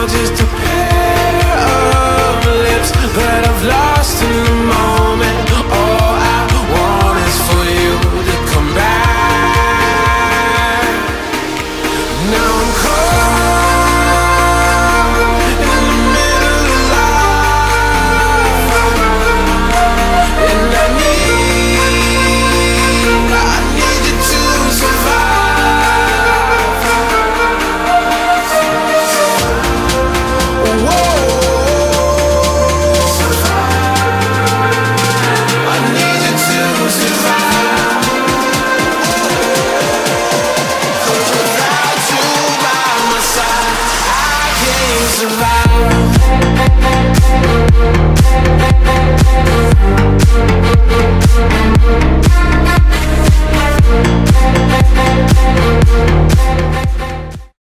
you're just a pair of lips that I've lost in the moment. All I want is for you to come back. Now I'm caught in the middle of life, and I need you to survive. Survive.